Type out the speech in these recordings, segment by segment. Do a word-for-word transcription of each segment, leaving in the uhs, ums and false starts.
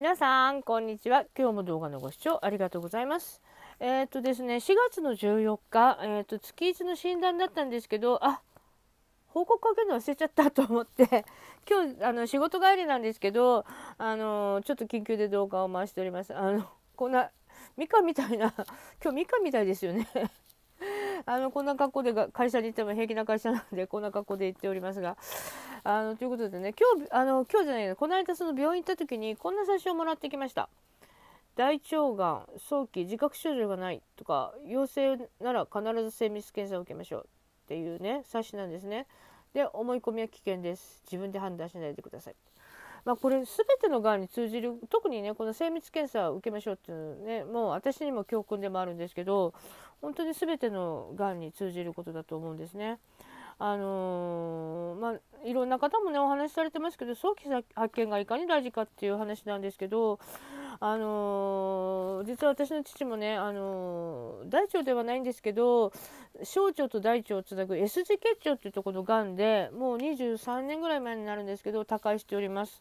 皆さんこんにちは。今日も動画のご視聴ありがとうございます。えっとですね、しがつのじゅうよっか、えっと月いちの診断だったんですけど、あ、報告かけるの忘れちゃったと思って今日あの仕事帰りなんですけど、あのちょっと緊急で動画を回しております。あのこんなミカみたいな、今日ミカみたいですよね。あのこんな格好で会社に行っても平気な会社なんでこんな格好で行っておりますが、あのということでね、今日あの今日じゃないの、この間その病院行った時にこんな冊子をもらってきました。大腸がん早期自覚症状がないとか陽性なら必ず精密検査を受けましょうっていうね冊子なんですね。で、思い込みは危険です、自分で判断しないでください。まあ、これ全てのがんに通じる、特にねこの精密検査を受けましょうっていうのね、もう私にも教訓でもあるんですけど、本当に全てのがんに通じることだと思うんですね。あのー、まあいろんな方もねお話しされてますけど、早期発見がいかに大事かっていう話なんですけど、あのー、実は私の父もね、あのー、大腸ではないんですけど小腸と大腸をつなぐ S 字結腸っていうところのがんで、もうにじゅうさんねんぐらい前になるんですけど他界しております。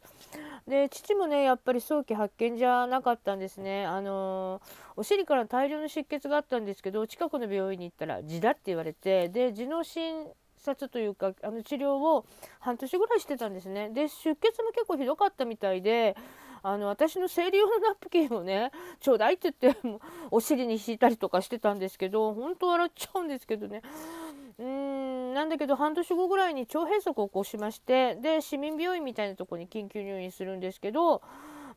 で、父もねやっぱり早期発見じゃなかったんですね。あのー、お尻から大量の出血があったんですけど、近くの病院に行ったら痔だって言われて、で痔の診察というかあの治療を半年ぐらいしてたんですね。で、出血も結構ひどかったみたいで、あの私の生理用のナプキンをねちょうだいって言ってお尻に敷いたりとかしてたんですけど、本当笑っちゃうんですけどね。うーんなんだけど半年後ぐらいに腸閉塞を起こしまして、で市民病院みたいなとこに緊急入院するんですけど、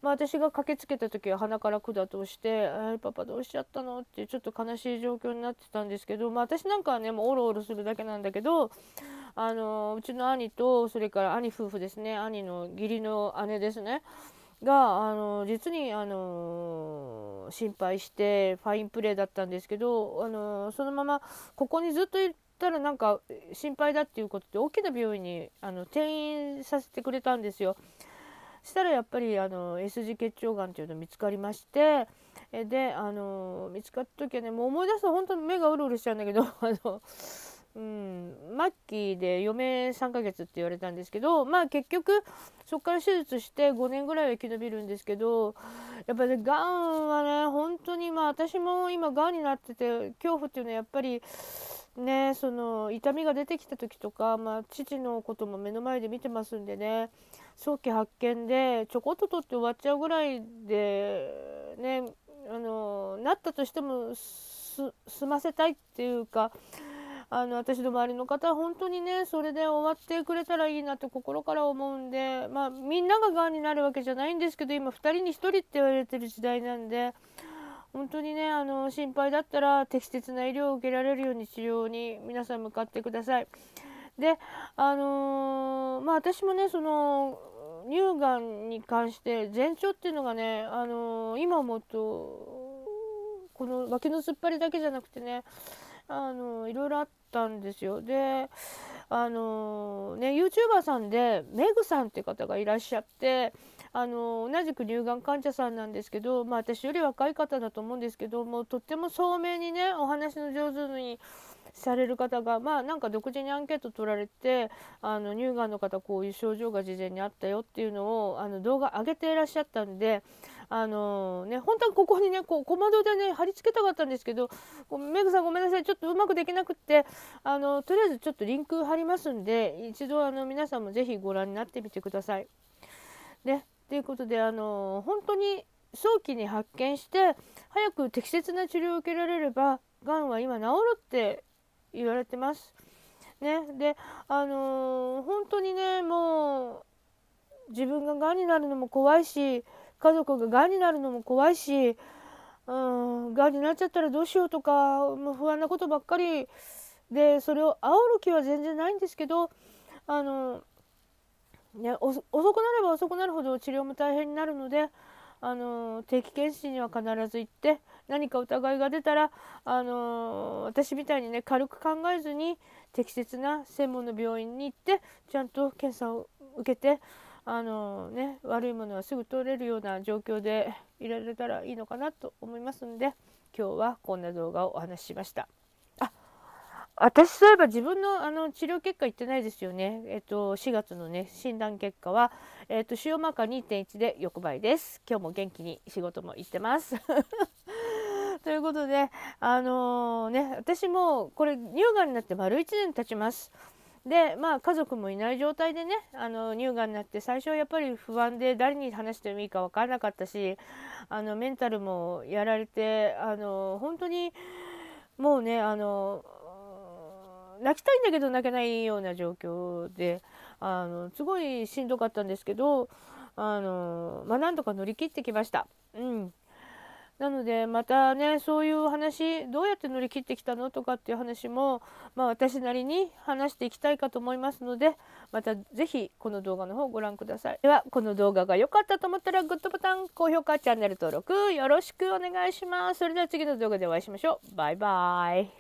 まあ、私が駆けつけた時は鼻から管通して「パパどうしちゃったの?」ってちょっと悲しい状況になってたんですけど、まあ、私なんかはねもうオロオロするだけなんだけど、あのうちの兄とそれから兄夫婦ですね、兄の義理の姉ですねがあの実にあの心配してファインプレーだったんですけど、あのそのままここにずっといたらなんか心配だっていうことで大きな病院にあの転院させてくれたんですよ。したらやっぱりあの S 字結腸がんというの見つかりまして、であの見つかった時はねもう思い出すと本当に目がうるうるしちゃうんだけど、あのうん、末期で余命さんかげつって言われたんですけど、まあ結局そこから手術してごねんぐらいは生き延びるんですけど、やっぱり、ね、がんはね本当に、まあ私も今がんになってて恐怖っていうのはやっぱりね、その痛みが出てきた時とか、まあ、父のことも目の前で見てますんでね、早期発見でちょこっと取って終わっちゃうぐらいでね、あのなったとしてもす済ませたいっていうか。あの私の周りの方は本当にねそれで終わってくれたらいいなって心から思うんで、まあ、みんなががんになるわけじゃないんですけど、今ふたりにひとりって言われてる時代なんで、本当にねあの心配だったら適切な医療を受けられるように治療に皆さん向かってください。で、あのー、まあ私もねその乳がんに関して前兆っていうのがね、あのー、今思うとこの脇の突っ張りだけじゃなくてねあのいろいろあったんですよ。であのね ユーチューバー さんでメグさんって方がいらっしゃって、あの同じく乳がん患者さんなんですけど、まあ、私より若い方だと思うんですけども、とっても聡明にねお話の上手にされる方が、まあなんか独自にアンケート取られて、あの乳がんの方こういう症状が事前にあったよっていうのをあの動画上げていらっしゃったんで、あのね本当はここにねこう小窓でね貼り付けたかったんですけど、メグさんごめんなさいちょっとうまくできなくって、あのとりあえずちょっとリンク貼りますんで、一度あの皆さんも是非ご覧になってみてください。ね、ということであの本当に早期に発見して早く適切な治療を受けられればがんは今治るって言われてますね。であのー、本当にねもう自分ががんになるのも怖いし、家族ががんになるのも怖いし、うんがんになっちゃったらどうしようとかもう不安なことばっかりで、それを煽る気は全然ないんですけど、あのーね、遅くなれば遅くなるほど治療も大変になるので。あの定期検診には必ず行って、何か疑いが出たらあの私みたいにね軽く考えずに適切な専門の病院に行ってちゃんと検査を受けて、あの、ね、悪いものはすぐ取れるような状況でいられたらいいのかなと思いますので、今日はこんな動画をお話ししました。あ私そういえば自分の、あの治療結果言ってないですよね。えっとしがつのね診断結果は、えっと、腫瘍マーカー にてんいち で横ばいです。今日も元気に仕事も行ってます。ということで、あのー、ね、私もこれ乳がんになって丸いちねん経ちます。でまあ、家族もいない状態でね、あの乳がんになって最初はやっぱり不安で誰に話してもいいか分からなかったし、あのメンタルもやられて、あの本当にもうね、あの泣きたいんだけど泣けないような状況で、あのすごいしんどかったんですけど、あの、まあ、なんとか乗り切ってきました。うんなのでまたね、そういう話どうやって乗り切ってきたのとかっていう話も、まあ、私なりに話していきたいかと思いますので、またぜひこの動画の方ご覧ください。ではこの動画が良かったと思ったらグッドボタン、高評価、チャンネル登録よろしくお願いします。それでは次の動画でお会いしましょう。バイバイ。